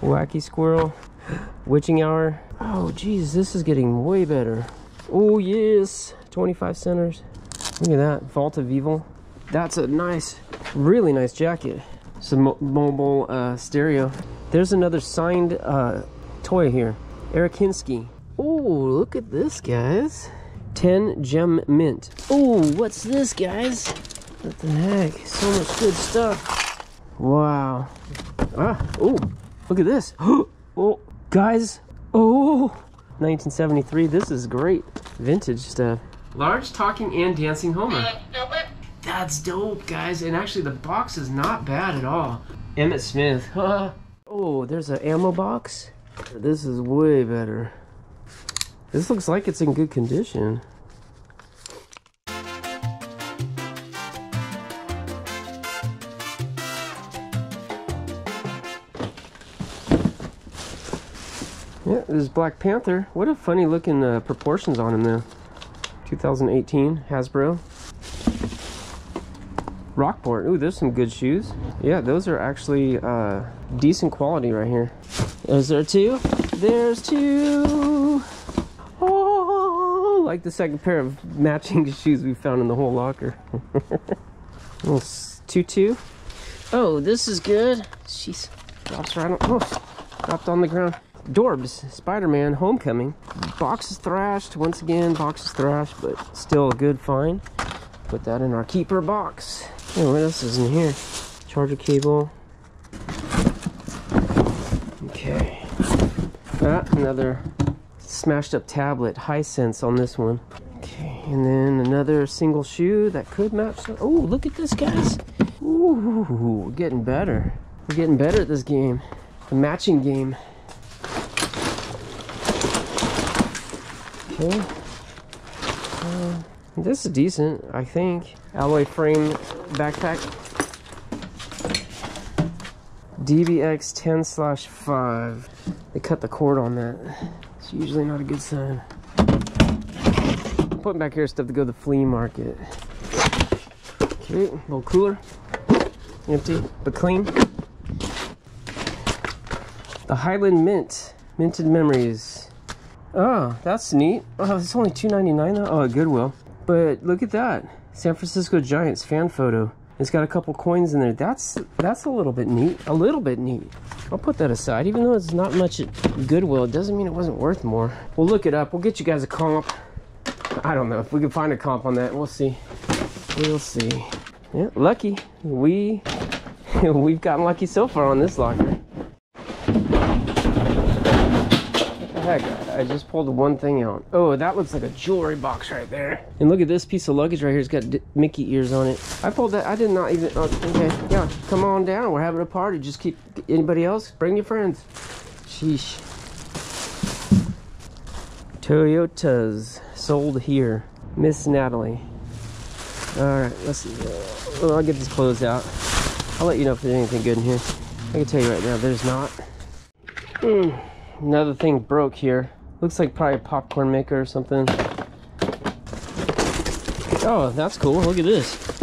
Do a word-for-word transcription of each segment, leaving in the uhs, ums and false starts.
Wacky Squirrel, Witching Hour. Oh geez, this is getting way better. Oh yes, twenty-five centers. Look at that, Vault of Evil. That's a nice, really nice jacket. Some mo mobile uh, stereo. There's another signed uh, toy here. Eric Hinske. Oh, look at this, guys. ten gem mint. Oh, what's this, guys? What the heck? So much good stuff. Wow. Ah, oh, look at this. Oh, guys. Oh, nineteen seventy-three. This is great. Vintage stuff. Large talking and dancing Homer. That's dope, guys. And actually, the box is not bad at all. Emmitt Smith. Oh, there's an ammo box. This is way better. This looks like it's in good condition. Yeah, this is Black Panther. What a funny looking uh, proportions on him though. twenty eighteen Hasbro. Rockport. Ooh, there's some good shoes. Yeah, those are actually uh, decent quality right here. Is there two? There's two! Oh, like the second pair of matching shoes we found in the whole locker. Little tutu. Oh, this is good. Jeez, drops right on. Oh, dropped on the ground. Dorbs, Spider-Man, Homecoming. Box is thrashed. Once again, box is thrashed, but still a good find. Put that in our keeper box. Hey, what else is in here? Charger cable. Okay. Ah, another smashed up tablet. Hisense on this one. Okay, and then another single shoe that could match. Oh, look at this, guys. Ooh, we're getting better. We're getting better at this game. The matching game. Okay. Uh, this is decent, I think. Alloy frame backpack. D B X ten slash five. They cut the cord on that. It's usually not a good sign. I'm putting back here stuff to go to the flea market. Okay, a little cooler. Empty, but clean. The Highland Mint. Minted Memories. Oh, that's neat. Oh, it's only two ninety-nine though. Oh, at Goodwill. But look at that. San Francisco Giants fan photo. It's got a couple coins in there. That's that's a little bit neat. A little bit neat. I'll put that aside. Even though it's not much at Goodwill, it doesn't mean it wasn't worth more. We'll look it up. We'll get you guys a comp. I don't know if we can find a comp on that. We'll see. We'll see. Yeah, lucky. We we've gotten lucky so far on this locker. Heck, I just pulled one thing out. Oh, that looks like a jewelry box right there. And look at this piece of luggage right here. It's got D Mickey ears on it. I pulled that. I did not even. Oh, okay, yeah, come on down. We're having a party. Just keep anybody else. Bring your friends. Sheesh. Toyotas sold here. Miss Natalie. All right, let's see. Well, I'll get these clothes out. I'll let you know if there's anything good in here. I can tell you right now, there's not. Mm. Another thing broke here. Looks like probably a popcorn maker or something. Oh, that's cool. Look at this.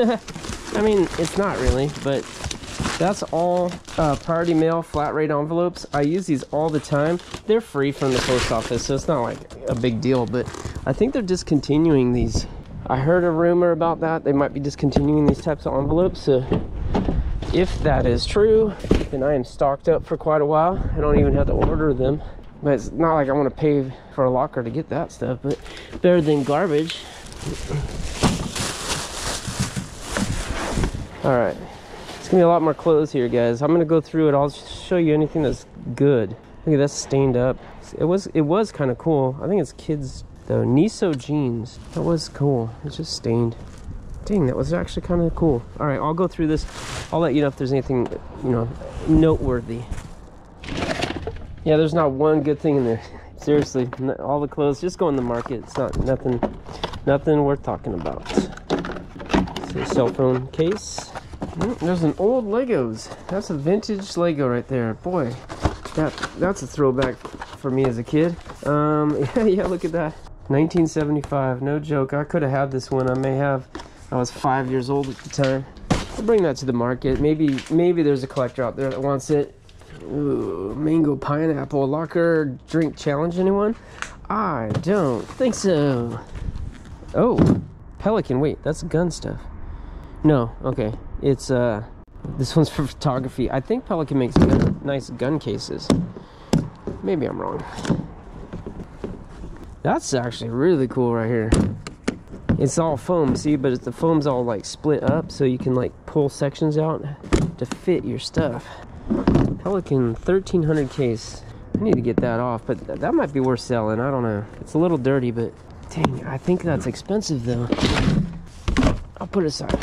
I mean, it's not really, but that's all uh, priority mail flat rate envelopes. I use these all the time. They're free from the post office, so it's not like a big deal, but I think they're discontinuing these. I heard a rumor about that. They might be discontinuing these types of envelopes. So if that is true, then I am stocked up for quite a while. I don't even have to order them, but it's not like I want to pay for a locker to get that stuff, but better than garbage. All right, it's gonna be a lot more clothes here, guys. I'm gonna go through it. I'll show you anything that's good. Look at that, stained up. It was it was kind of cool. I think it's kids though. Niso jeans. That was cool. It's just stained. Dang, that was actually kind of cool. All right, I'll go through this. I'll let you know if there's anything, you know, noteworthy. Yeah, there's not one good thing in there. Seriously, all the clothes. Just go in the market. It's not nothing, nothing worth talking about. So, cell phone case. There's an old Legos. That's a vintage Lego right there. Boy, that that's a throwback for me as a kid. Um, yeah, yeah, look at that. nineteen seventy-five. No joke. I could have had this one. I may have. I was five years old at the time. I'll bring that to the market. Maybe maybe there's a collector out there that wants it. Ooh, mango pineapple locker drink challenge, anyone? I don't think so. Oh, pelican, wait, that's gun stuff. No, okay, it's, uh, this one's for photography. I think Pelican makes gun, nice gun cases. Maybe I'm wrong. That's actually really cool right here. It's all foam, see, but it's, the foam's all like split up, so you can like pull sections out to fit your stuff. Pelican thirteen hundred case. I need to get that off, but th that might be worth selling. I don't know. It's a little dirty, but dang, I think that's expensive though. I'll put it aside.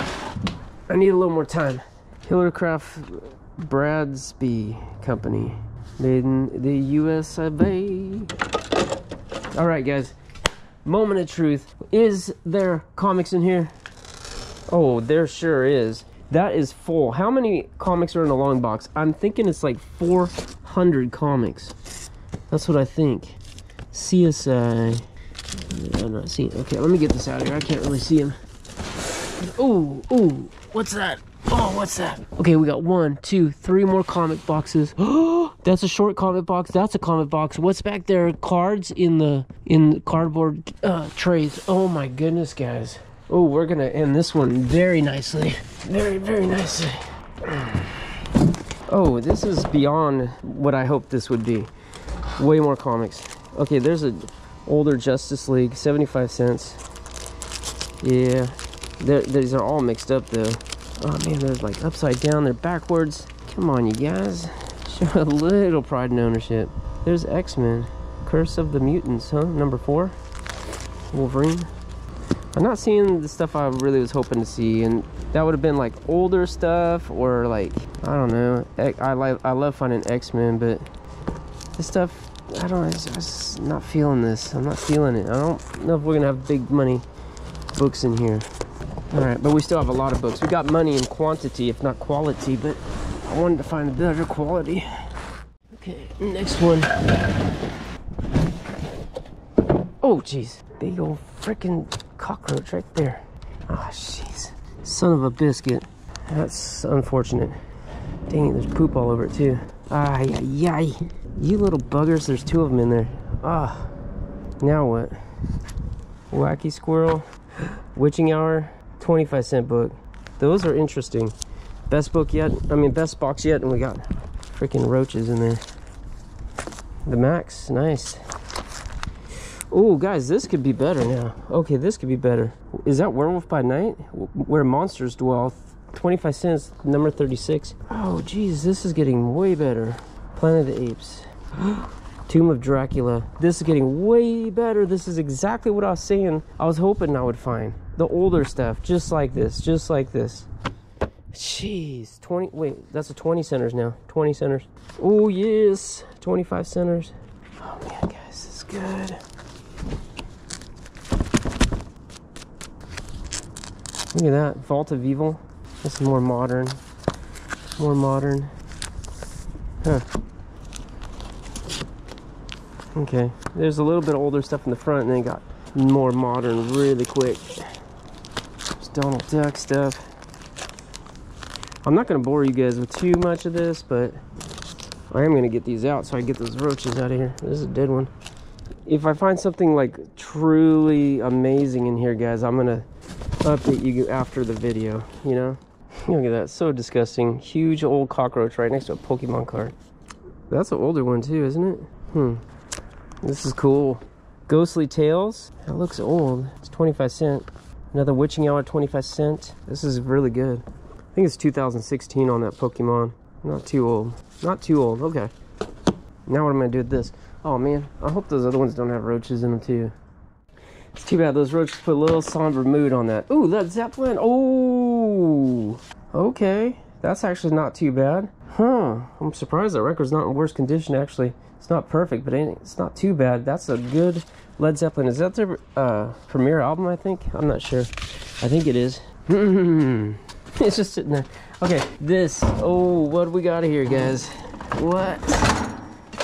I need a little more time. Hillercraft Bradsby Company, made in the U S A. All right, guys. Moment of truth. Is there comics in here? Oh, there sure is. That is full. How many comics are in a long box? I'm thinking it's like four hundred comics. That's what I think. C S I. I'm not seeing. Okay, let me get this out of here. I can't really see him. Ooh, ooh. What's that? Oh, what's that? Okay, we got one, two, three more comic boxes. Oh, that's a short comic box. That's a comic box. What's back there? Cards in the in the cardboard uh, trays. Oh my goodness, guys. Oh, we're gonna end this one very nicely, very very nicely. Oh, this is beyond what I hoped this would be. Way more comics. Okay, there's an older Justice League, seventy-five cents. Yeah, they're, these are all mixed up though. Oh man, they're like upside down, they're backwards. Come on, you guys. Show a little pride in ownership. There's X-Men. Curse of the Mutants, huh? Number four. Wolverine. I'm not seeing the stuff I really was hoping to see, and that would have been like older stuff or like, I don't know. I, li I love finding X-Men, but this stuff, I don't, I'm just not feeling this. I'm not feeling it. I don't know if we're gonna have big money books in here. All right, but we still have a lot of books. We got money in quantity, if not quality, but I wanted to find a better quality. Okay, next one. Oh, jeez. Big old frickin' cockroach right there. Ah, oh, jeez. Son of a biscuit. That's unfortunate. Dang it, there's poop all over it, too. Ay, ay, ay. You little buggers, there's two of them in there. Ah, oh, now what? Wacky squirrel. Witching hour. twenty-five cent book. Those are interesting. Best book yet, I mean best box yet, and we got freaking roaches in there. The Max, nice. Oh guys, this could be better now. Okay, this could be better. Is that Werewolf by Night? Where Monsters Dwell, twenty-five cents, number thirty-six. Oh geez, this is getting way better. Planet of the Apes. Tomb of Dracula. This is getting way better. This is exactly what I was saying I was hoping I would find. The older stuff, just like this, just like this. Jeez, twenty, wait, that's a twenty centers now, twenty centers. Oh yes, twenty-five centers. Oh man, guys, this is good. Look at that, Vault of Evil. This is more modern, more modern. Huh. Okay, there's a little bit of older stuff in the front, and then got more modern really quick. Donald Duck stuff. I'm not going to bore you guys with too much of this, but I am going to get these out so I get those roaches out of here. This is a dead one. If I find something like truly amazing in here, guys, I'm going to update you after the video, you know? Look at that. So disgusting. Huge old cockroach right next to a Pokemon card. That's an older one too, isn't it? Hmm. This is cool. Ghostly Tales. That looks old. It's twenty-five cent. Another Witching Hour, twenty-five cent. This is really good. I think it's two thousand sixteen on that Pokemon. Not too old. Not too old, okay. Now what am I gonna do with this? Oh man, I hope those other ones don't have roaches in them too. It's too bad those roaches put a little somber mood on that. Ooh, that Zeppelin, oh! Okay, that's actually not too bad. Huh, I'm surprised that record's not in worse condition actually. It's not perfect, but it's not too bad. That's a good Led Zeppelin. Is that their uh, premiere album, I think? I'm not sure. I think it is. It's just sitting there. Okay, this. Oh, what do we got here, guys? What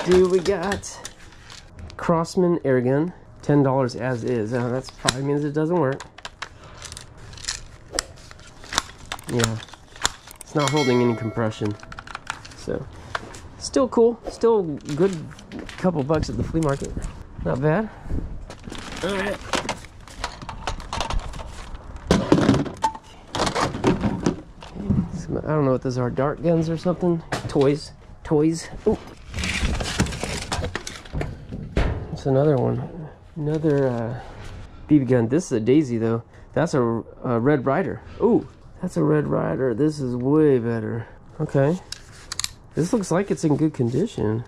do we got? Crossman air gun. ten dollars as is. Uh, that probably means it doesn't work. Yeah. It's not holding any compression. So... still cool. Still good couple bucks at the flea market. Not bad. All right. Some, I don't know what those are. Dart guns or something? Toys. Toys. Oh. That's another one. Another uh, B B gun. This is a Daisy though. That's a, a Red Ryder. Oh, that's a Red Ryder. This is way better. Okay. This looks like it's in good condition.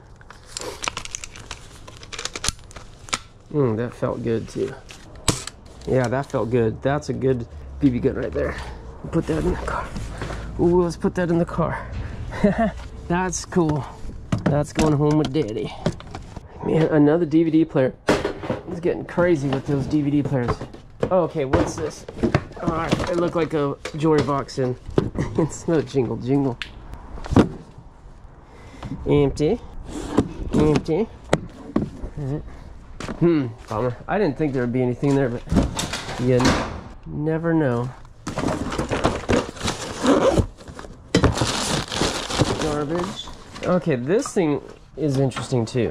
Mm, that felt good too. Yeah, that felt good. That's a good B B gun right there. Put that in the car. Ooh, let's put that in the car. That's cool. That's going home with Daddy. Man, another D V D player. It's getting crazy with those D V D players. Oh, okay, what's this? Alright, it looked like a jewelry box in. It's no jingle jingle. Empty. Empty. Alright. Hmm, bummer. I didn't think there would be anything there, but you never know. Garbage. Okay, this thing is interesting too.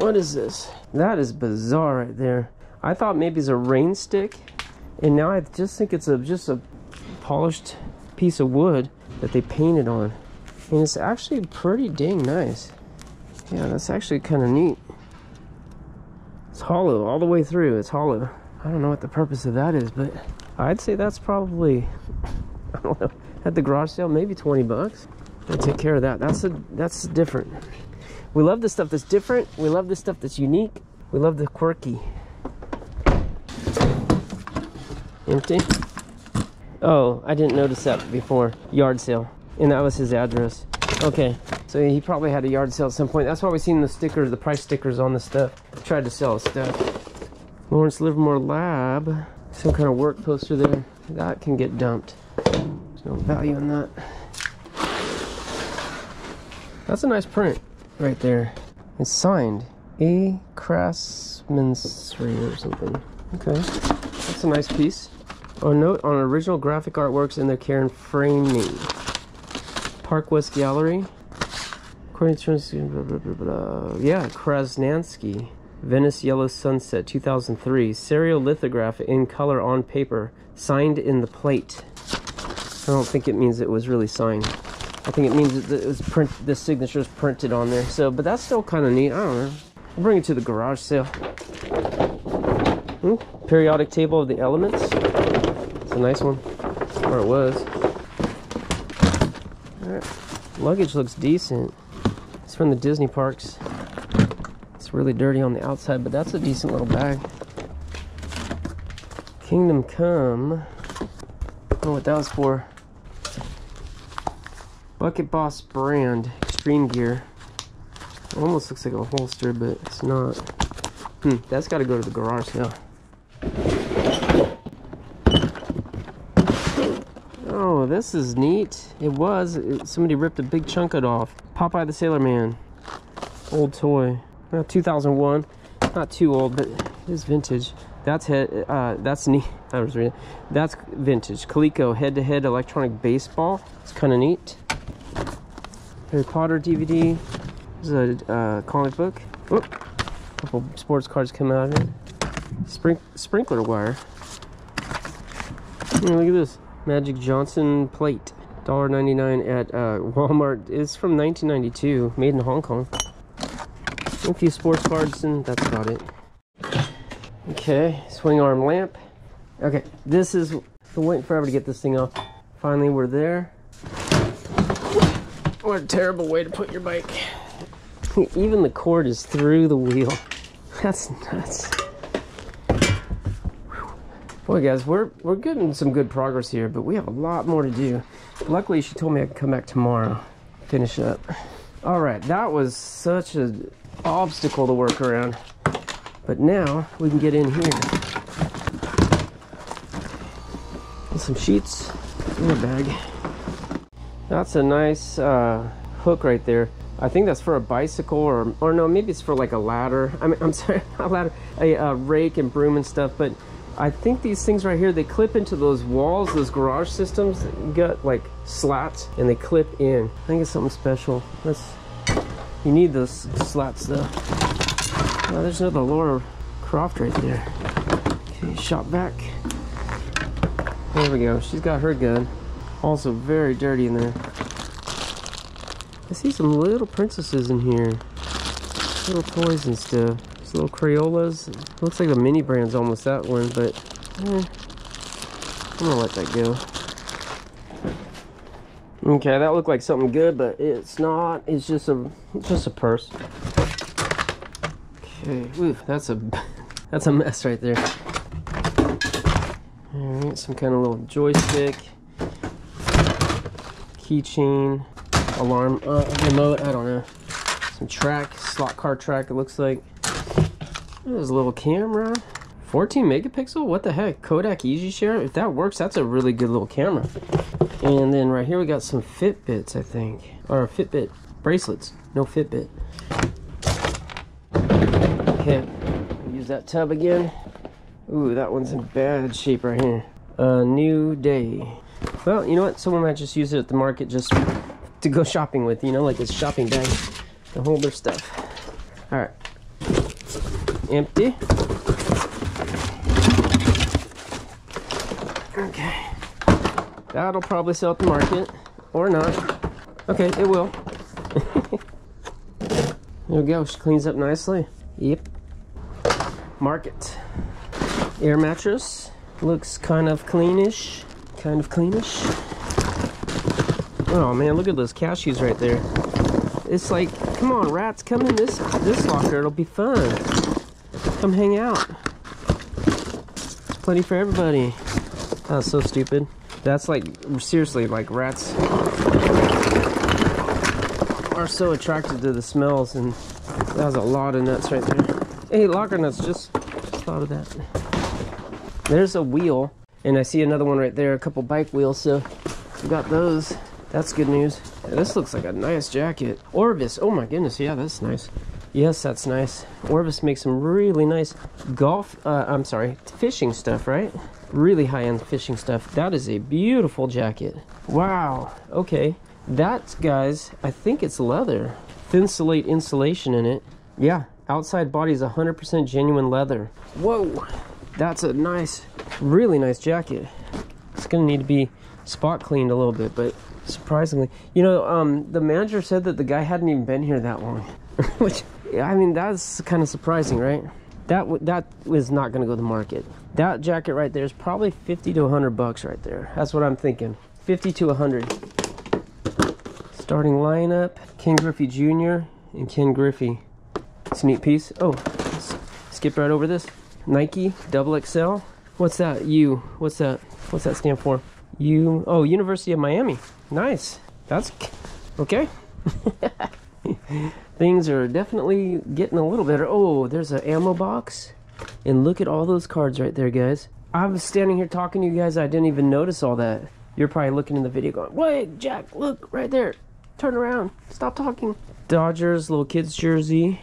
What is this? That is bizarre right there. I thought maybe it's a rain stick, and now I just think it's a just a polished piece of wood that they painted on. And it's actually pretty dang nice. Yeah, that's actually kind of neat. It's hollow all the way through. It's hollow. I don't know what the purpose of that is, but I'd say that's probably, I don't know, at the garage sale, maybe twenty bucks. I'll take care of that. That's a, that's different. We love the stuff that's different. We love the stuff that's unique. We love the quirky. Empty. Oh, I didn't notice that before. Yard sale. And that was his address. Okay, so he probably had a yard sale at some point. That's why we've seen the stickers, the price stickers on the stuff. Tried to sell stuff. Lawrence Livermore Lab. Some kind of work poster there. That can get dumped. There's no value in that. That's a nice print right there. It's signed. A Craftsman's three or something. Okay, that's a nice piece. A note on original graphic artworks in their care and framing. Park West Gallery. According to blah, blah, blah, blah. Yeah, Krasnansky. Venice Yellow Sunset, two thousand three. Seriolithograph in color on paper. Signed in the plate. I don't think it means it was really signed. I think it means that it was print. The signature is printed on there. So, but that's still kind of neat. I don't know. I'll bring it to the garage sale. Ooh, periodic table of the elements. It's a nice one. Or it was. Luggage looks decent. It's from the Disney parks. It's really dirty on the outside, but that's a decent little bag. Kingdom Come. I don't know what that was for. Bucket Boss brand. Extreme gear. It almost looks like a holster, but it's not. Hmm, that's got to go to the garage sale. This is neat. It was. It, somebody ripped a big chunk of it off. Popeye the Sailor Man. Old toy. Well, two thousand one. Not too old, but it is vintage. That's head. Uh, that's neat. I was reading. That's vintage. Coleco head-to-head electronic baseball. It's kind of neat. Harry Potter D V D. There's a uh, comic book. Oop. A couple sports cards come out of it. Sprink sprinkler wire. Hey, look at this. Magic Johnson plate, one ninety-nine at uh, Walmart. It's from nineteen ninety-two, made in Hong Kong. A few sports cards, and that's about it. Okay, swing arm lamp. Okay, this is, I've been waiting forever to get this thing off. Finally, we're there. What a terrible way to put your bike. Even the cord is through the wheel. That's nuts. Boy, guys, we're we're getting some good progress here, but we have a lot more to do. Luckily, she told me I could come back tomorrow, finish up. All right, that was such an obstacle to work around, but now we can get in here. And some sheets in a bag. That's a nice uh, hook right there. I think that's for a bicycle, or or no, maybe it's for like a ladder. I mean, I'm sorry, not a ladder, a, a rake and broom and stuff, but. I think these things right here, they clip into those walls, those garage systems that got like slats, and they clip in. I think it's something special. That's, you need those slats though. Oh, there's another Laura Croft right there. Okay, shot back. There we go, she's got her gun. Also very dirty in there. I see some little princesses in here. Little toys and stuff. Little Crayolas. Looks like the mini brand's almost that one, but eh, I'm gonna let that go. Okay, that looked like something good, but it's not. It's just a it's just a purse. Okay, ooh, that's a that's a mess right there. All right, some kind of little joystick, keychain, alarm uh, remote. I don't know. Some track, slot car track. It looks like. There's a little camera, fourteen megapixel, what the heck, Kodak EasyShare, if that works, that's a really good little camera. And then right here we got some Fitbits, I think, or Fitbit bracelets, no Fitbit. Okay, use that tub again. Ooh, that one's in bad shape right here. A new day. Well, you know what, someone might just use it at the market just to go shopping with, you know, like it's a shopping bag to hold their stuff. All right. Empty. Okay. That'll probably sell at the market. Or not. Okay, it will. There we go. She cleans up nicely. Yep. Market. Air mattress. Looks kind of cleanish. Kind of cleanish. Oh man, look at those cashews right there. It's like, come on rats, come in this this locker. It'll be fun. Come hang out. Plenty for everybody. That's so stupid. That's like, seriously, like rats are so attracted to the smells, and that was a lot of nuts right there. Hey, Locker Nuts, just thought of that. There's a wheel, and I see another one right there, a couple bike wheels, so we got those. That's good news. Yeah, this looks like a nice jacket. Orvis, oh my goodness, yeah, that's nice. Yes, that's nice. Orvis makes some really nice golf, uh, I'm sorry, fishing stuff, right? Really high-end fishing stuff. That is a beautiful jacket. Wow, okay. That, guys, I think it's leather. Thin slate insulation in it. Yeah, outside body is one hundred percent genuine leather. Whoa, that's a nice, really nice jacket. It's gonna need to be spot cleaned a little bit, but surprisingly, you know, um, the manager said that the guy hadn't even been here that long, which... I mean, that's kind of surprising, right? That that was not going to go to market. That jacket right there is probably fifty to a hundred bucks right there. That's what I'm thinking. fifty to a hundred. Starting lineup, Ken Griffey Junior and Ken Griffey. It's a neat piece. Oh, skip right over this. Nike, double X L. What's that? U. What's that? What's that stand for? U. Oh, University of Miami. Nice. That's... Okay. Things are definitely getting a little better. Oh, there's an ammo box. And look at all those cards right there, guys. I was standing here talking to you guys. I didn't even notice all that. You're probably looking in the video going, wait, Jack, look, right there. Turn around. Stop talking. Dodgers, little kid's jersey.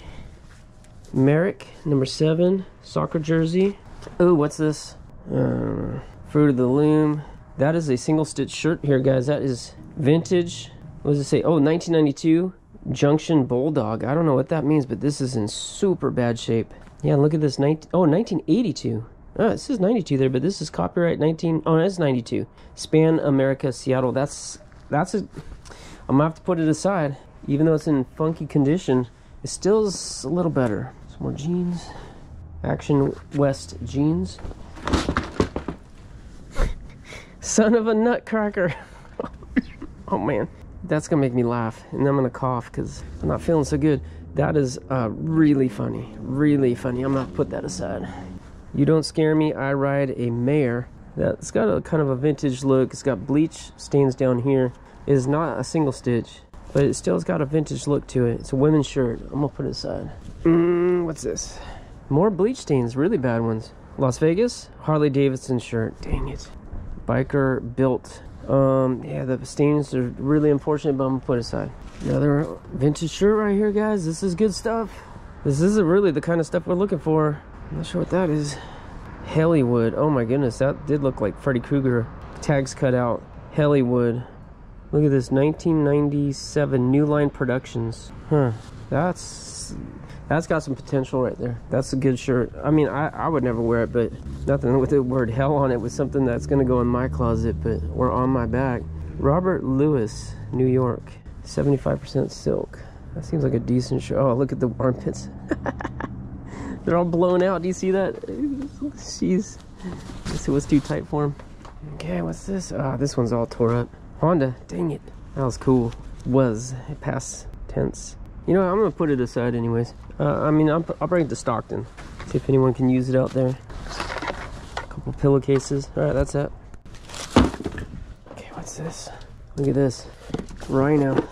Merrick, number seven. Soccer jersey. Oh, what's this? Uh, Fruit of the Loom. That is a single stitch shirt here, guys. That is vintage. What does it say? Oh, nineteen ninety-two. Junction Bulldog. I don't know what that means, but this is in super bad shape. Yeah, look at this. nineteen, oh, nineteen eighty-two. Oh, it says ninety-two there, but this is copyright nineteen. Oh, that's ninety-two. Span America, Seattle. That's that's a. I'm gonna have to put it aside, even though it's in funky condition. It still is a little better. Some more jeans. Action West jeans. Son of a nutcracker. Oh man. That's gonna make me laugh, and I'm gonna cough because I'm not feeling so good. That is uh, really funny, really funny. I'm gonna put that aside. You don't scare me, I ride a mare. That's got a kind of a vintage look. It's got bleach stains down here. It is not a single stitch, but it still has got a vintage look to it. It's a women's shirt. I'm gonna put it aside. Mm, what's this? More bleach stains, really bad ones. Las Vegas, Harley Davidson shirt. Dang it. Biker built. Um, yeah, the stains are really unfortunate, but I'm gonna put aside. Another vintage shirt right here, guys. This is good stuff. This isn't really the kind of stuff we're looking for. I'm not sure what that is. Hollywood. Oh my goodness, that did look like Freddy Krueger. Tags cut out. Hollywood. Look at this, nineteen ninety-seven New Line Productions. Huh. That's that's got some potential right there. That's a good shirt. I mean, I, I would never wear it, but nothing with the word hell on it was something that's gonna go in my closet, but or on my back. Robert Louis, New York. seventy-five percent silk. That seems like a decent shirt. Oh, look at the armpits. They're all blown out. Do you see that? Jeez. This was too tight for him. Okay, what's this? Ah, oh, this one's all tore up. Honda, dang it. That was cool. Was. Past tense. You know what? I'm going to put it aside anyways. Uh, I mean, I'll, I'll bring it to Stockton. See if anyone can use it out there. A couple pillowcases. Alright, that's it. Okay, what's this? Look at this. Rhino.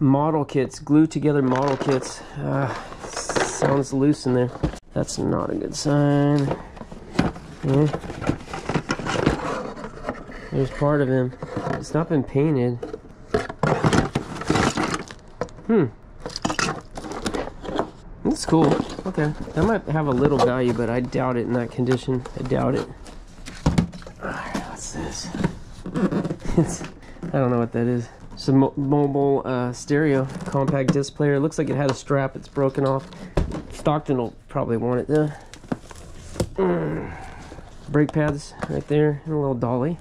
Model kits. Glued together model kits. Uh, sounds loose in there. That's not a good sign. Yeah. There's part of him. It's not been painted. Hmm. That's cool. Okay. That might have a little value, but I doubt it in that condition. I doubt it. Alright, what's this? It's, I don't know what that is. It's a mo mobile uh, stereo compact disc player. It looks like it had a strap. It's broken off. Stockton will probably want it though. Mm. Brake pads right there. And a little dolly.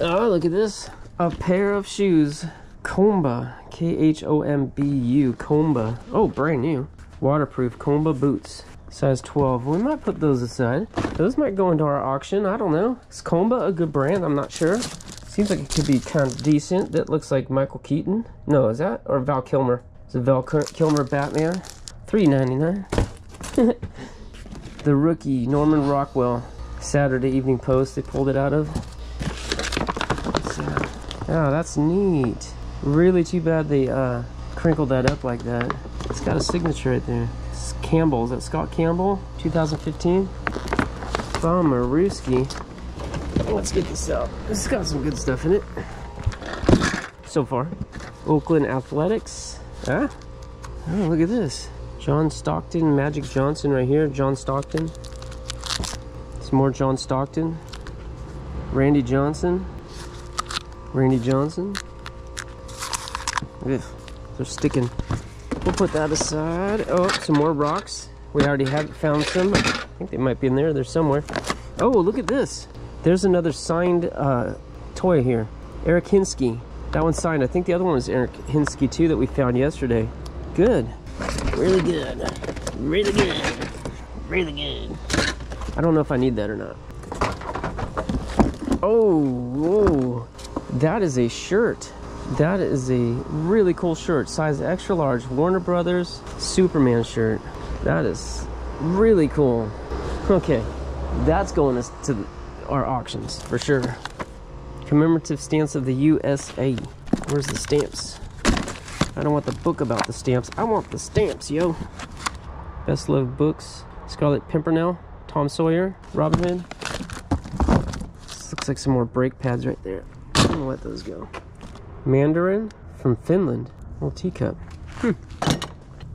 Oh, look at this. A pair of shoes. Khombu. K H O M B U. Khombu. Oh, brand new. Waterproof Khombu boots. Size twelve. We might put those aside. Those might go into our auction. I don't know. Is Khombu a good brand? I'm not sure. Seems like it could be kind of decent. That looks like Michael Keaton. No, is that? Or Val Kilmer. It's a Val Kilmer Batman. three ninety-nine. The Rookie. Norman Rockwell. Saturday Evening Post. They pulled it out of. Oh, that's neat. Really too bad they uh, crinkled that up like that. It's got a signature right there. It's Campbell. Is that Scott Campbell? two thousand fifteen? Bomarooski. Let's get this out. This has got some good stuff in it. So far. Oakland Athletics. Huh? Oh, look at this. John Stockton. Magic Johnson right here. John Stockton. Some more John Stockton. Randy Johnson. Randy Johnson. Ugh, they're sticking. We'll put that aside. Oh, some more rocks. We already have found some. I think they might be in there. They're somewhere. Oh, look at this. There's another signed uh, toy here. Eric Hinske. That one's signed. I think the other one was Eric Hinske too that we found yesterday. Good. Really good. Really good. Really good. I don't know if I need that or not. Oh, whoa. That is a shirt. That is a really cool shirt. Size extra large. Warner Brothers Superman shirt. That is really cool. Okay. That's going to our auctions for sure. Commemorative stamps of the U S A. Where's the stamps? I don't want the book about the stamps. I want the stamps, yo. Best Loved Books. Scarlet Pimpernel. Tom Sawyer. Robin Hood. This looks like some more brake pads right there. I'm gonna let those go. Mandarin from Finland. Little teacup. Hmm.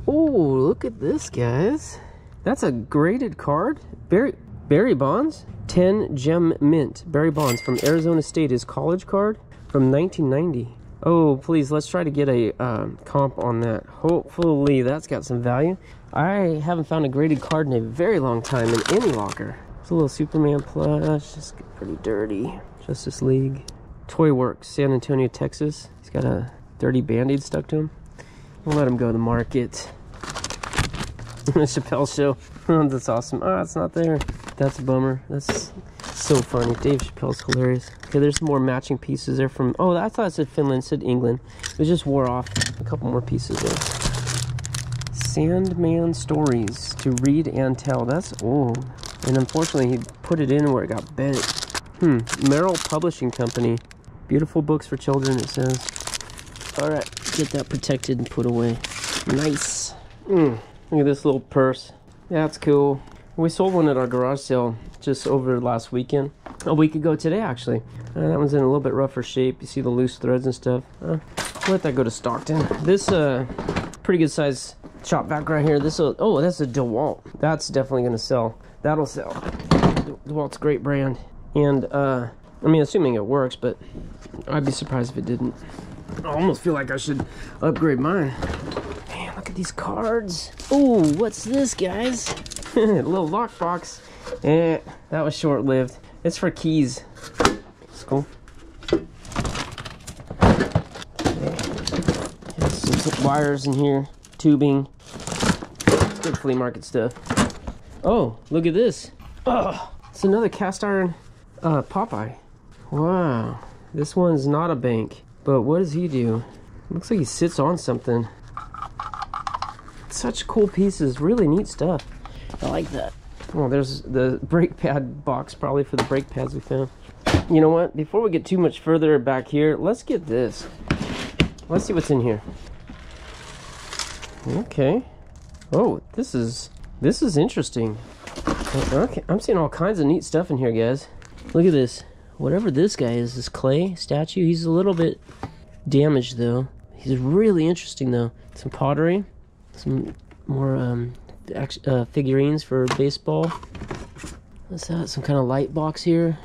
Oh, look at this, guys. That's a graded card. Barry Barry Bonds. ten gem mint. Barry Bonds from Arizona State. His college card from nineteen ninety. Oh, please, let's try to get a um, comp on that. Hopefully that's got some value. I haven't found a graded card in a very long time in any locker. It's a little Superman plush. It's pretty dirty. Justice League. Toy Works, San Antonio, Texas. He's got a dirty band-aid stuck to him. We'll let him go to the market. Chappelle Show. That's awesome. Ah, oh, it's not there. That's a bummer. That's so funny. Dave Chappelle's hilarious. Okay, there's more matching pieces there from... Oh, I thought it said Finland. It said England. It just wore off. A couple more pieces there. Sandman Stories. To read and tell. That's old. And unfortunately, he put it in where it got bent. Hmm. Merrill Publishing Company. Beautiful books for children, it says. Alright, get that protected and put away. Nice. Mm, look at this little purse. That's cool. We sold one at our garage sale just over last weekend. A week ago today, actually. Uh, that one's in a little bit rougher shape. You see the loose threads and stuff. Uh, let that go to Stockton. This, uh, pretty good size shop background here. This will, oh, that's a DeWalt. That's definitely going to sell. That'll sell. DeWalt's a great brand. And, uh, I mean, assuming it works, but I'd be surprised if it didn't. I almost feel like I should upgrade mine. Man, look at these cards. Oh, what's this, guys? A little lockbox. Eh, that was short-lived. It's for keys. It's cool. Some wires in here, tubing, good flea market stuff. Oh, look at this. Oh, it's another cast iron uh, Popeye. Wow, this one's not a bank, but what does he do? Looks like he sits on something. Such cool pieces, really neat stuff. I like that. Oh, there's the brake pad box, probably for the brake pads we found. You know what, before we get too much further back here, let's get this. Let's see what's in here. Okay. Oh, this is this is interesting. Okay, I'm seeing all kinds of neat stuff in here, guys. Look at this. Whatever this guy is, this clay statue. He's a little bit damaged though. He's really interesting though. Some pottery, some more um, uh, figurines for baseball. What's that? Some kind of light box here.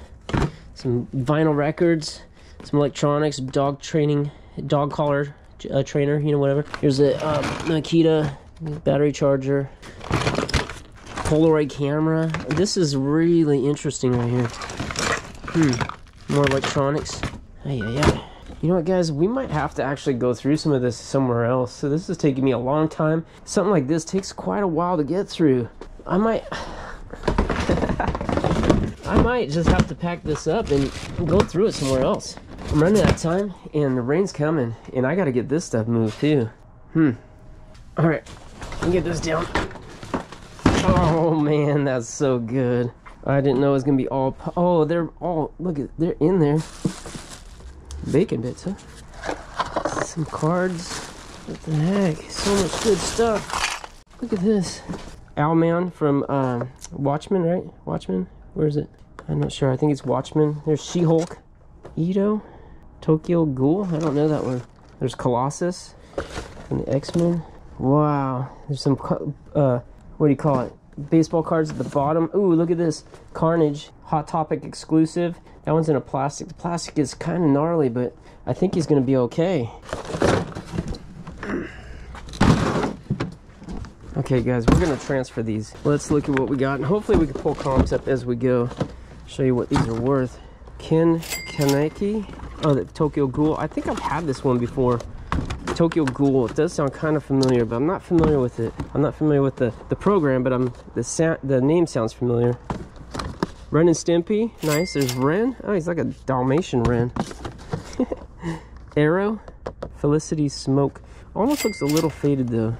Some vinyl records. Some electronics. Dog training. Dog collar. Uh, trainer, you know, whatever. Here's a um, Makita battery charger, Polaroid camera. This is really interesting right here. Hmm. More electronics. Hey, yeah, yeah. You know what, guys? We might have to actually go through some of this somewhere else. So this is taking me a long time. Something like this takes quite a while to get through. I might, I might just have to pack this up and go through it somewhere else. I'm running out of time, and the rain's coming, and I gotta get this stuff moved too. Hmm. All right, let me get this down. Oh man, that's so good. I didn't know it was gonna be all. Oh, they're all. Look at, they're in there. Bacon bits, huh? Some cards. What the heck? So much good stuff. Look at this. Owlman from uh, Watchmen, right? Watchmen. Where is it? I'm not sure. I think it's Watchmen. There's She-Hulk. Ito. Tokyo Ghoul? I don't know that one. There's Colossus and the X-Men. Wow. There's some, uh, what do you call it? Baseball cards at the bottom. Ooh, look at this. Carnage. Hot Topic exclusive. That one's in a plastic. The plastic is kind of gnarly, but I think he's going to be okay. Okay, guys, we're going to transfer these. Let's look at what we got, and hopefully we can pull comps up as we go. Show you what these are worth. Ken Kaneki. Oh, the Tokyo Ghoul. I think I've had this one before. Tokyo Ghoul. It does sound kind of familiar, but I'm not familiar with it. I'm not familiar with the, the program, but I'm the sound, the name sounds familiar. Ren and Stimpy. Nice. There's Ren. Oh, he's like a Dalmatian Ren. Arrow. Felicity Smoke. Almost looks a little faded, though.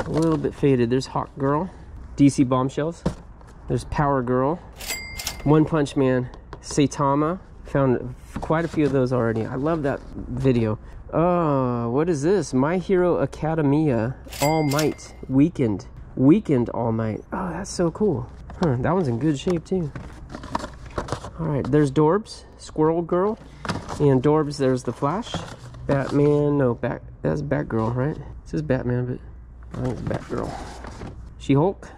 A little bit faded. There's Hawk Girl. D C Bombshells. There's Power Girl. One Punch Man. Saitama. Found quite a few of those already. I love that video. Oh, what is this? My Hero Academia All Might Weekend. Weekend All Might. Oh, that's so cool. Huh, that one's in good shape too. All right, there's Dorbs, Squirrel Girl, and Dorbs. There's the Flash, Batman. No, Bat. That's Batgirl, right? It says Batman, but I think it's Batgirl. She-Hulk.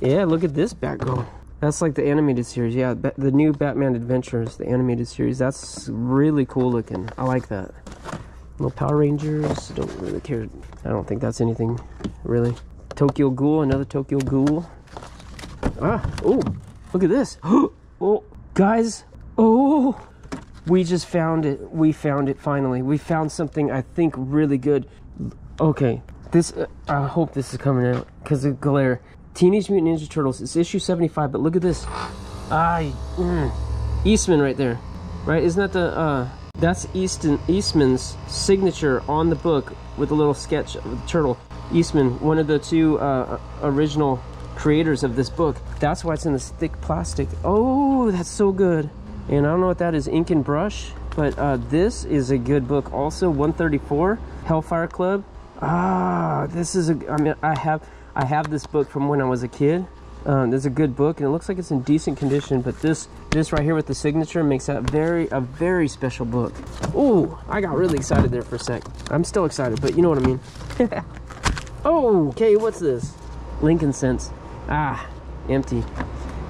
Yeah, look at this Batgirl. That's like the animated series, yeah, the new Batman Adventures, the animated series. That's really cool looking. I like that. Little Power Rangers, don't really care. I don't think that's anything, really. Tokyo Ghoul, another Tokyo Ghoul. Ah, oh, look at this. Oh, guys, oh, we just found it. We found it, finally. We found something, I think, really good. Okay, this, uh, I hope this is coming out, because of glare. Teenage Mutant Ninja Turtles. It's issue seventy-five, but look at this. Ah, mm, Eastman right there, right? Isn't that the, uh, that's Easton, Eastman's signature on the book with a little sketch of the turtle. Eastman, one of the two uh, original creators of this book. That's why it's in this thick plastic. Oh, that's so good. And I don't know what that is, ink and brush, but uh, this is a good book also. one thirty-four, Hellfire Club. Ah, this is a, I mean, I have... I have this book from when I was a kid. Um, this is a good book, and it looks like it's in decent condition, but this this right here with the signature makes that very a very special book. Ooh, I got really excited there for a sec. I'm still excited, but you know what I mean. Oh, okay, what's this? Lincoln cents. Ah, empty.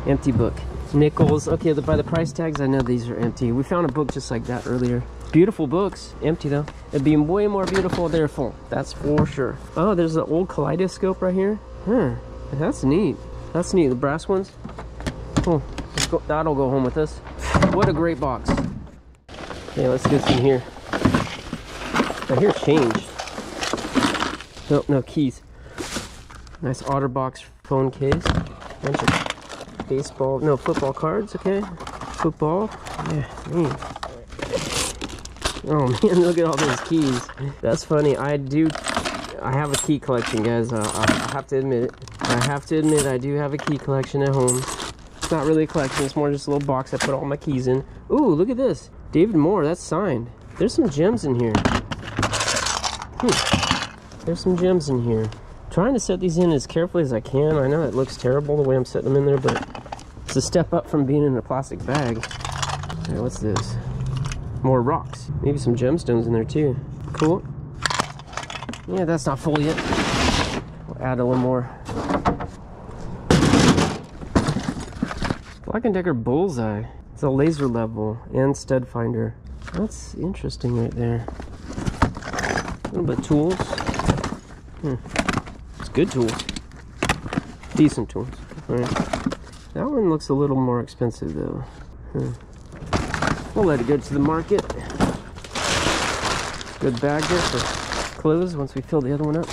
Empty book. Nickels. Okay, the, by the price tags, I know these are empty. We found a book just like that earlier. Beautiful books. Empty, though. It'd be way more beautiful if they're full. That's for sure. Oh, there's an old kaleidoscope right here. Hmm. That's neat. That's neat. The brass ones. Cool. Let's go. That'll go home with us. What a great box. Okay, let's get some here. I hear change. Nope, no keys. Nice OtterBox phone case. Bunch of baseball, no, football cards, okay. Football. Yeah, man. Oh man, look at all those keys. That's funny. I do, I have a key collection, guys. Uh, I have to admit it. I have to admit I do have a key collection at home. It's not really a collection, it's more just a little box I put all my keys in. Ooh, look at this. David Moore, that's signed. There's some gems in here. Hmm. There's some gems in here. I'm trying to set these in as carefully as I can. I know it looks terrible the way I'm setting them in there, but it's a step up from being in a plastic bag. All right, what's this? More rocks. Maybe some gemstones in there too. Cool. Yeah, that's not full yet. We'll add a little more. Black and Decker Bullseye. It's a laser level and stud finder. That's interesting right there. A little bit of tools. Hmm. It's good tools. Decent tools. All right. That one looks a little more expensive though. Hmm. We'll let it go to the market. Good bag there for clothes once we fill the other one up.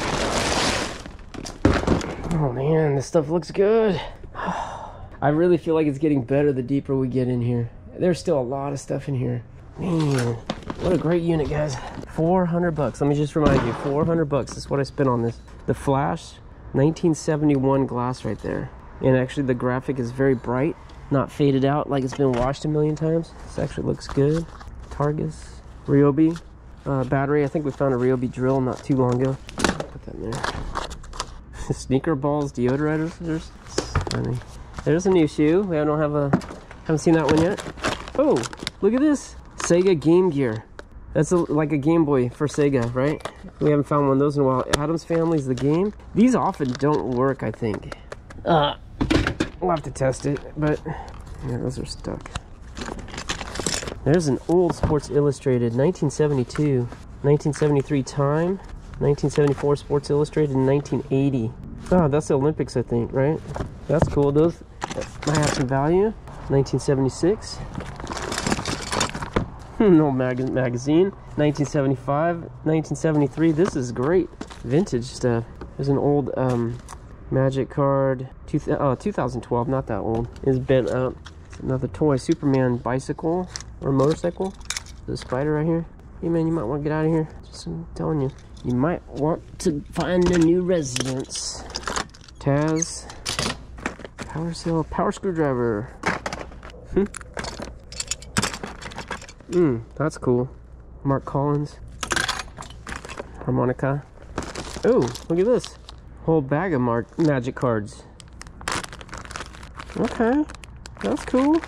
Oh man, this stuff looks good. I really feel like it's getting better the deeper we get in here. There's still a lot of stuff in here. Man, what a great unit, guys. four hundred bucks. Let me just remind you, four hundred bucks is what I spent on this. The Flash nineteen seventy-one glass right there. And actually the graphic is very bright, not faded out like it's been washed a million times. This actually looks good. Targus, Ryobi uh, battery. I think we found a Ryobi drill not too long ago. Put that in there. Sneaker balls, deodorizers. There's, funny. There's a new shoe. I don't have a, haven't seen that one yet. Oh, look at this. Sega Game Gear. That's a, like a Game Boy for Sega, right? We haven't found one of those in a while. Adam's Family's the game. These often don't work, I think. Uh, we'll have to test it, but yeah, those are stuck. There's an old Sports Illustrated, nineteen seventy-two, nineteen seventy-three Time, nineteen seventy-four Sports Illustrated, and nineteen eighty. Oh, that's the Olympics, I think, right? That's cool. Those might have some value. nineteen seventy-six. An old mag magazine, nineteen seventy-five, nineteen seventy-three. This is great vintage stuff. There's an old um, Magic card, two th oh, two thousand twelve, not that old. It's bent up. It's another toy, Superman bicycle or motorcycle. The spider right here. Hey man, you might want to get out of here. Just I'm telling you, you might want to find a new residence. Taz, power cell, power screwdriver. Hmm. Mm, that's cool. Mark Collins. Harmonica. Oh, look at this. Whole bag of Mark Magic cards. Okay. That's cool.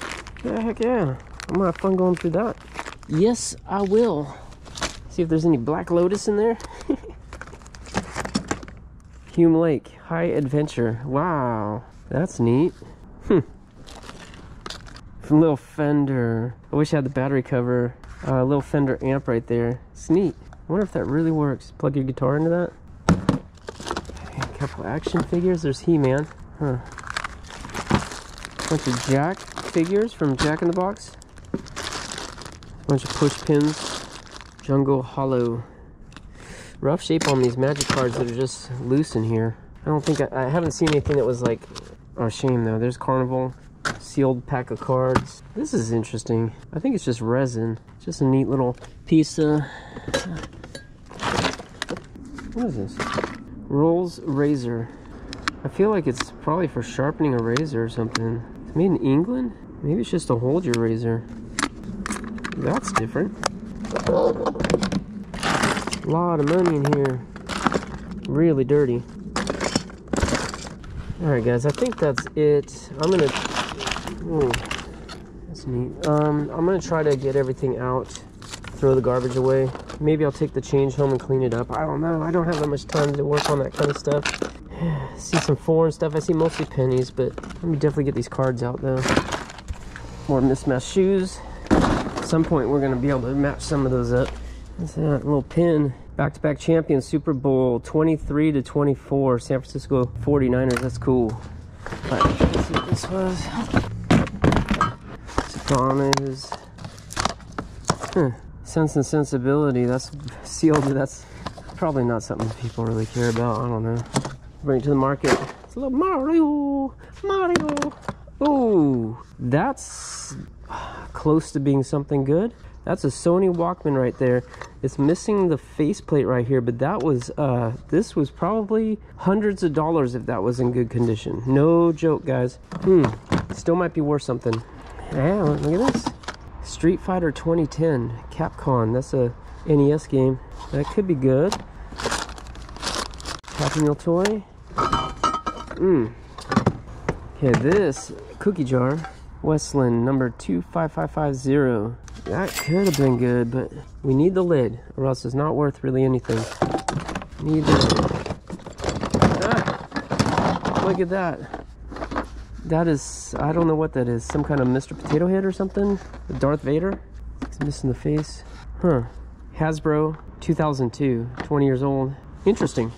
Yeah, heck yeah. I'm gonna have fun going through that. Yes, I will. See if there's any Black Lotus in there. Hume Lake. High Adventure. Wow. That's neat. Hmm. Little Fender. I wish I had the battery cover. Uh, little Fender amp right there. It's neat. I wonder if that really works. Plug your guitar into that. Okay, a couple action figures. There's He-Man. Huh. Bunch of Jack figures from Jack in the Box. Bunch of push pins. Jungle Hollow. Rough shape on these magic cards that are just loose in here. I don't think I, I haven't seen anything that was like. Oh, shame though. There's Carnival. Sealed pack of cards. This is interesting. I think it's just resin. Just a neat little piece of... What is this? Rolls razor. I feel like it's probably for sharpening a razor or something. It's made in England? Maybe it's just to hold your razor. That's different. A lot of money in here. Really dirty. Alright guys, I think that's it. I'm gonna... Ooh, that's neat. Um, I'm gonna try to get everything out, throw the garbage away. Maybe I'll take the change home and clean it up. I don't know. I don't have that much time to work on that kind of stuff. See some foreign stuff. I see mostly pennies, but let me definitely get these cards out, though. More mismatched shoes. At some point, we're going to be able to match some of those up. What's that? Little pin. Back-to-back champion, Super Bowl twenty-three to twenty-four, San Francisco forty-niners. That's cool. All right, let's see what this was. Sabanas. Huh. Sense and Sensibility. That's sealed. That's probably not something people really care about. I don't know. Bring it to the market. It's a little Mario. Mario. Ooh, that's close to being something good. That's a Sony Walkman right there. It's missing the faceplate right here, but that was, uh, this was probably hundreds of dollars if that was in good condition. No joke, guys. Hmm, still might be worth something. Yeah, look at this. Street Fighter twenty ten, Capcom. That's a N E S game. That could be good. Happy Meal toy. Hmm. Okay, this cookie jar, Westland number two five five five zero. That could have been good, but we need the lid, or else it's not worth really anything. Need the lid. Ah, look at that. That is, I don't know what that is. Some kind of Mister Potato Head or something? Darth Vader? It's missing the face. Huh. Hasbro, two thousand two, twenty years old. Interesting.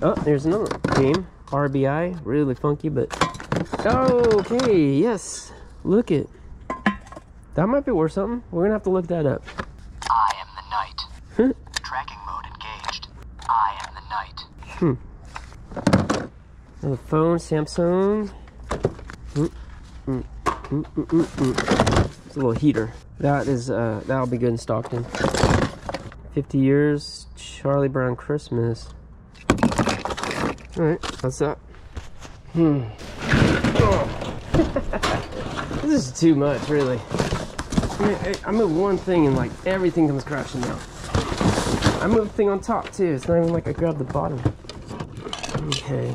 Oh, there's another game. R B I, really funky, but... Oh, okay, yes. Look it. That might be worth something. We're gonna have to look that up. I am the knight. Tracking mode engaged. I am the knight. Hmm. Another phone, Samsung. Mm, mm, mm, mm, mm, mm. It's a little heater. That is, uh, that'll be good in Stockton. fifty years, Charlie Brown Christmas. All right, that's that. Hmm. Oh. This is too much, really. I mean, I move one thing and like everything comes crashing down. I move the thing on top too. It's not even like I grabbed the bottom. Okay.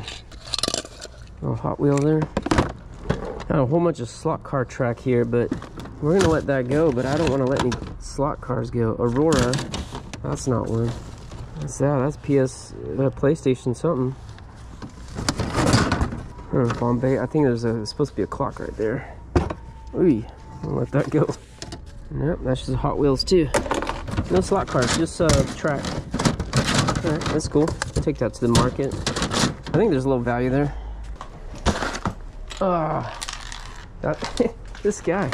Little Hot Wheel there. Got a whole bunch of slot car track here, but we're gonna let that go. But I don't want to let any slot cars go. Aurora. That's not one. That's that. That's P S, uh, PlayStation something. Huh, Bombay. I think there's a there's supposed to be a clock right there. Ooh, I'll let that go. Nope, that's just Hot Wheels too. No slot cars, just uh, track. Alright, that's cool. Take that to the market. I think there's a little value there. Ah, that this guy.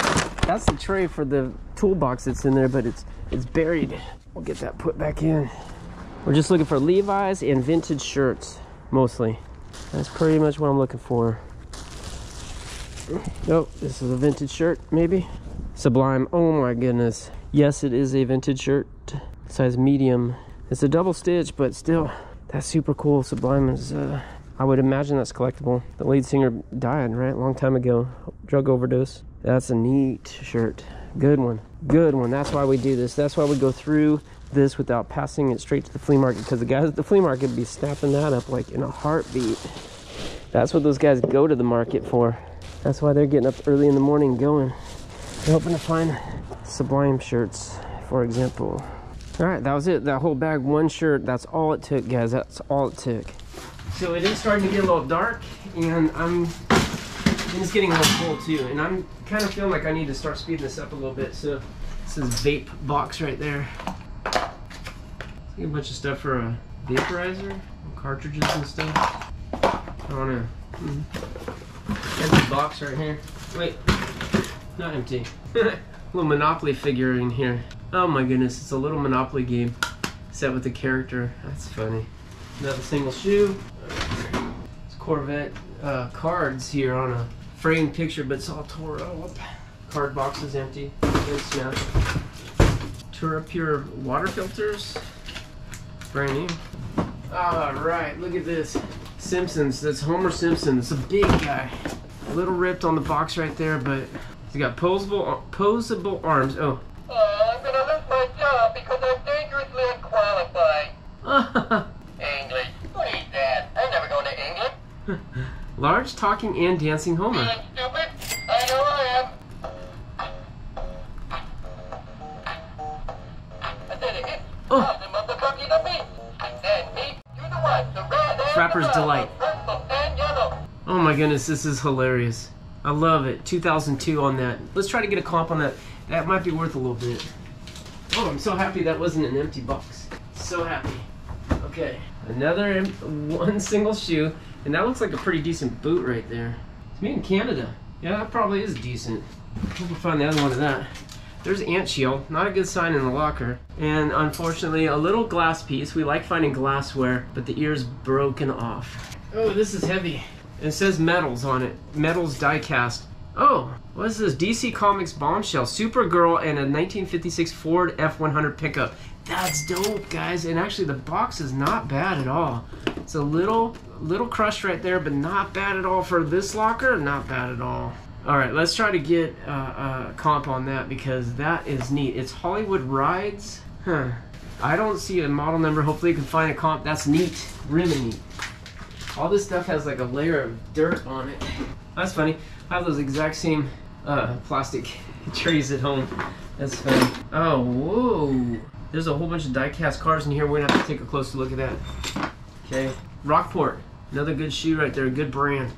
That's the tray for the toolbox that's in there, but it's it's buried. We'll get that put back in. We're just looking for Levi's and vintage shirts, mostly. That's pretty much what I'm looking for. Oh, this is a vintage shirt, maybe. Sublime. Oh my goodness, yes, it is a vintage shirt, size medium. It's a double stitch, but still, that's super cool. Sublime is uh I would imagine that's collectible. The lead singer died, right, a long time ago, drug overdose. That's a neat shirt. Good one good one. That's why we do this. That's why we go through this without passing it straight to the flea market, because the guys at the flea market would be snapping that up like in a heartbeat. That's what those guys go to the market for. That's why they're getting up early in the morning going. They're hoping to find Sublime shirts, for example. All right, that was it. That whole bag, one shirt. That's all it took, guys. That's all it took. So it is starting to get a little dark, and I'm it's getting a little cold too. And I'm kind of feeling like I need to start speeding this up a little bit. So this is vape box right there. It's like a bunch of stuff for a vaporizer, cartridges and stuff. I don't know. Mm-hmm. Empty box right here. Wait. Not empty. Little Monopoly figure in here. Oh my goodness, it's a little Monopoly game set with a character. That's funny. Another single shoe. It's Corvette uh, cards here on a framed picture, but it's all tore up. Card box is empty. Good snap. Tura Pure water filters. Brand new. All right, look at this. Simpsons. That's Homer Simpson. It's a big guy. A little ripped on the box right there, but. He's got posable, posable arms. Oh. Oh, I'm gonna lose my job because I'm dangerously unqualified. English. What is that? I'm never going to England. Large talking and dancing Homer. Feeling stupid? I know I am. I said it. Oh. Rapper's Delight. Oh my goodness, this is hilarious. I love it. two thousand two on that. Let's try to get a comp on that. That might be worth a little bit. Oh, I'm so happy that wasn't an empty box. So happy. Okay, another one single shoe, and that looks like a pretty decent boot right there. It's made in Canada. Yeah, that probably is decent. Hope we find the other one of that. There's Ant Shield, not a good sign in the locker. And unfortunately, a little glass piece. We like finding glassware, but the ear's broken off. Oh, this is heavy. It says metals on it. Metals die cast. Oh, what is this? D C Comics bombshell, Supergirl, and a nineteen fifty-six Ford F one hundred pickup. That's dope, guys. And actually, the box is not bad at all. It's a little, little crushed right there, but not bad at all for this locker. Not bad at all. All right, let's try to get uh, a comp on that because that is neat. It's Hollywood Rides. Huh. I don't see a model number. Hopefully, you can find a comp. That's neat. Really neat. All this stuff has like a layer of dirt on it. That's funny. I have those exact same uh, plastic trays at home. That's funny. Oh, whoa. There's a whole bunch of die-cast cars in here. We're gonna have to take a closer look at that. Okay. Rockport. Another good shoe right there. Good brand.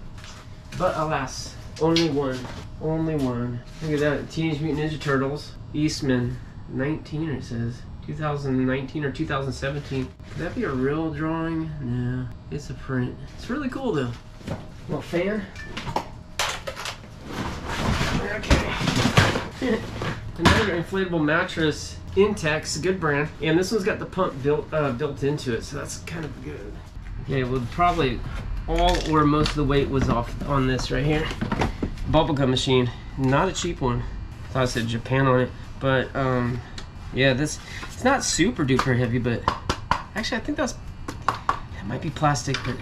But alas, only one. Only one. Look at that. Teenage Mutant Ninja Turtles. Eastman. nineteen it says. two thousand nineteen or two thousand seventeen. Could that be a real drawing? No, it's a print. It's really cool though. Little fan. Okay. Another inflatable mattress, Intex, good brand. And this one's got the pump built uh, built into it, so that's kind of good. Okay, well probably all or most of the weight was off on this right here. Bubblegum machine, not a cheap one. I thought it said Japan on it, but um, yeah, this, it's not super duper heavy, but actually I think that's, it might be plastic, but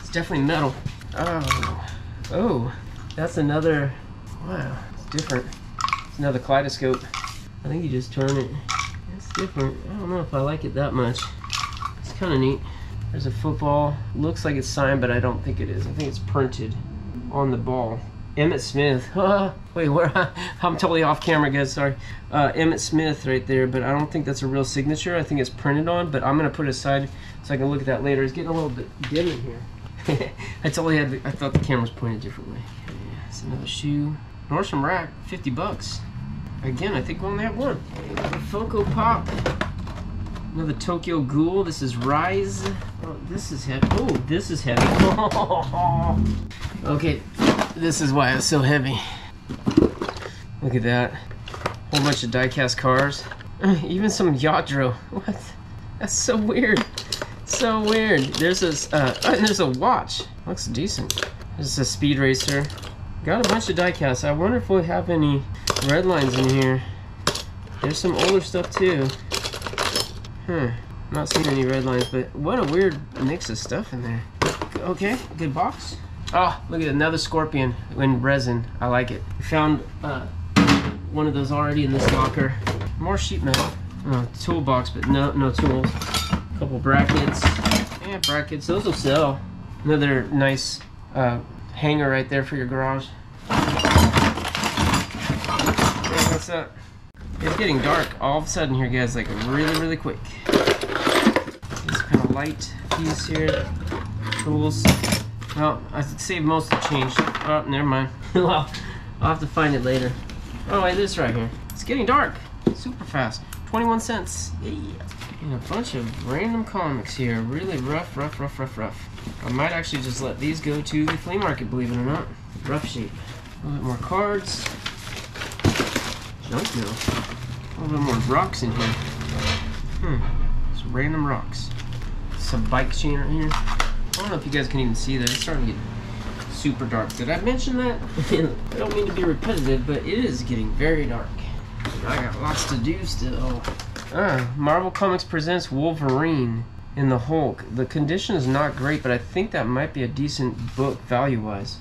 it's definitely metal. Oh, oh, that's another, wow, it's different. It's another kaleidoscope. I think you just turn it. It's different. I don't know if I like it that much. It's kind of neat. There's a football. Looks like it's signed, but I don't think it is. I think it's printed on the ball. Emmitt Smith. Wait, where? I'm totally off camera, guys. Sorry. Uh, Emmitt Smith right there, but I don't think that's a real signature. I think it's printed on, but I'm going to put it aside so I can look at that later. It's getting a little bit dim in here. I totally had the, I thought the camera was pointed a different way. Yeah, it's another shoe. Nordstrom Rack, fifty bucks. Again, I think we only have one. Funko Pop. Another Tokyo Ghoul. This is Rise. Oh, this is heavy. Oh, this is heavy. Okay, this is why it's so heavy. Look at that. Whole bunch of die-cast cars. Even some Yadro. What? That's so weird. So weird. There's this. Uh, oh, and there's a watch. Looks decent. There's a Speed Racer. Got a bunch of die casts. I wonder if we have any red lines in here. There's some older stuff too. Hmm. Not seeing any red lines, but what a weird mix of stuff in there. Okay, good box. Ah, oh, look at another Scorpion in resin. I like it. We found uh, one of those already in this locker. More sheet metal. Oh, toolbox, but no, no tools. A couple brackets. Yeah, brackets. Those will sell. Another nice. Uh, hanger right there for your garage. Yeah, what's up? It's getting dark all of a sudden here, guys, like really, really quick. This kind of light piece here. Tools. Well, I saved most of the change. Oh, never mind. I'll have to find it later. Oh, wait, this right here. It's getting dark. Super fast. twenty-one cents. Yeah. And a bunch of random comics here. Really rough, rough, rough, rough, rough. I might actually just let these go to the flea market, believe it or not. Rough shape. A little bit more cards. Junk mail. A little bit more rocks in here. Hmm. Some random rocks. Some bike chain right here. I don't know if you guys can even see that. It's starting to get super dark. Did I mention that? I don't mean to be repetitive, but it is getting very dark. I got lots to do still. Ah, Marvel Comics presents Wolverine and the Hulk. The condition is not great, but I think that might be a decent book value-wise.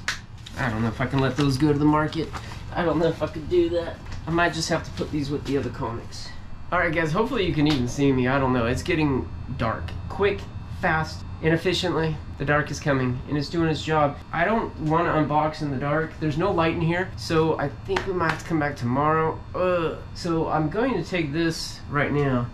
I don't know if I can let those go to the market. I don't know if I could do that. I might just have to put these with the other comics. Alright guys, hopefully you can even see me. I don't know. It's getting dark. Quick, fast, inefficiently. The dark is coming and it's doing its job. I don't want to unbox in the dark. There's no light in here, so I think we might have to come back tomorrow. Ugh. So I'm going to take this right now.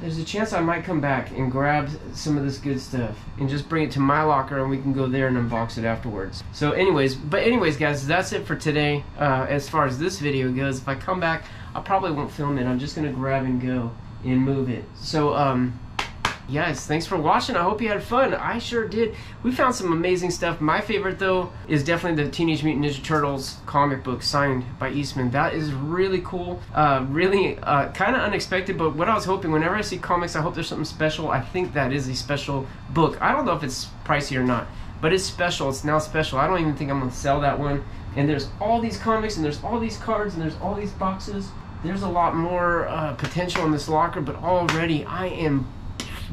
there's a chance I might come back and grab some of this good stuff and just bring it to my locker, and we can go there and unbox it afterwards. So anyways, but anyways guys, that's it for today uh, as far as this video goes. If I come back, I probably won't film it. I'm just gonna grab and go and move it. So um yes, thanks for watching. I hope you had fun. I sure did. We found some amazing stuff. My favorite, though, is definitely the Teenage Mutant Ninja Turtles comic book signed by Eastman. That is really cool. Uh, really uh, kind of unexpected, but what I was hoping, whenever I see comics, I hope there's something special. I think that is a special book. I don't know if it's pricey or not, but it's special. It's now special. I don't even think I'm going to sell that one. And there's all these comics, and there's all these cards, and there's all these boxes. There's a lot more uh, potential in this locker, but already I am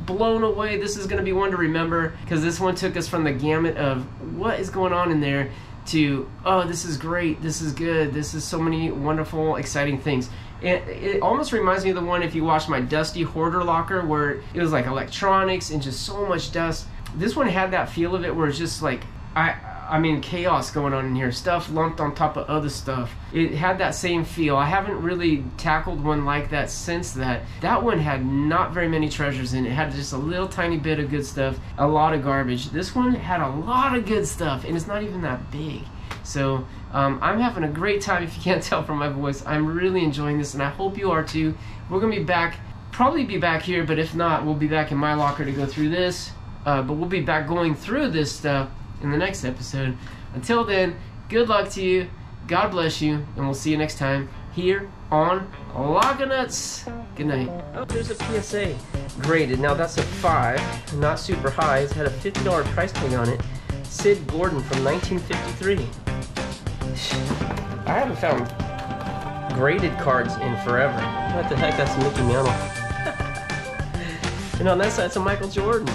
blown away. This is going to be one to remember, because this one took us from the gamut of what is going on in there to, oh, this is great, this is good, this is so many wonderful, exciting things. It, it almost reminds me of the one, if you watch my Dusty Hoarder locker, where it was like electronics and just so much dust. This one had that feel of it, where it's just like, I I mean, chaos going on in here, stuff lumped on top of other stuff. It had that same feel. I haven't really tackled one like that since that. That one had not very many treasures in it. It had just a little tiny bit of good stuff, a lot of garbage. This one had a lot of good stuff, and it's not even that big. So um, I'm having a great time, if you can't tell from my voice. I'm really enjoying this, and I hope you are too. We're gonna be back, probably be back here, but if not, we'll be back in my locker to go through this. Uh, but we'll be back going through this stuff in the next episode. Until then, good luck to you, God bless you, and we'll see you next time here on Locker Nuts. Good night. Oh, there's a P S A graded. Now that's a five, not super high. It's had a fifty dollar price tag on it. Sid Gordon from nineteen fifty-three. I haven't found graded cards in forever. What the heck, that's Mickey Mantle. And on that side, it's a Michael Jordan.